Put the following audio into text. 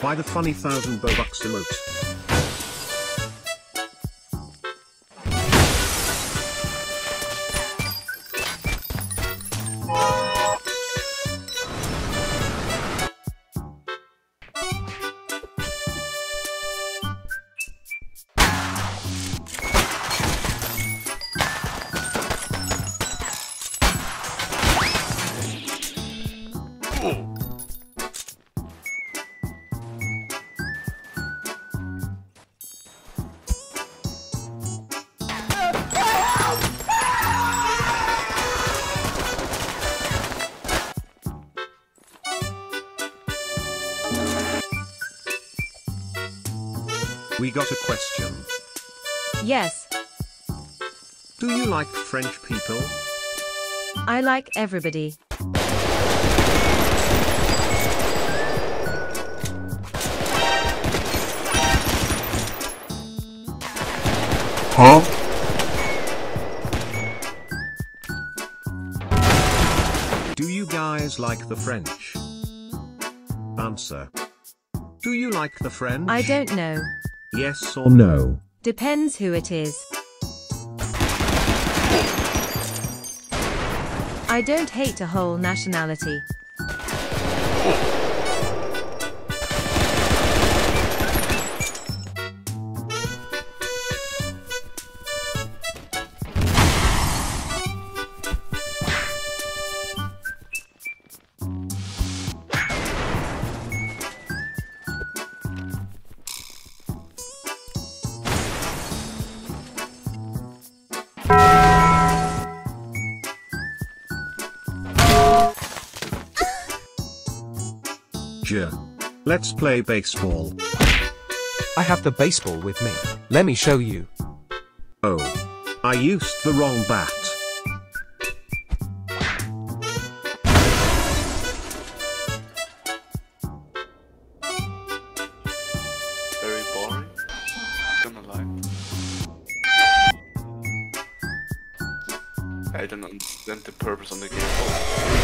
Why the funny 1000 Robux emote? We got a question. Yes. Do you like French people? I like everybody. Huh? Do you guys like the French? Answer. Do you like the French? I don't know. Yes or no? Depends who it is. I don't hate a whole nationality. Let's play baseball. I have the baseball with me. Let me show you. Oh, I used the wrong bat. Very boring. Gonna lie. I don't understand the purpose of the game.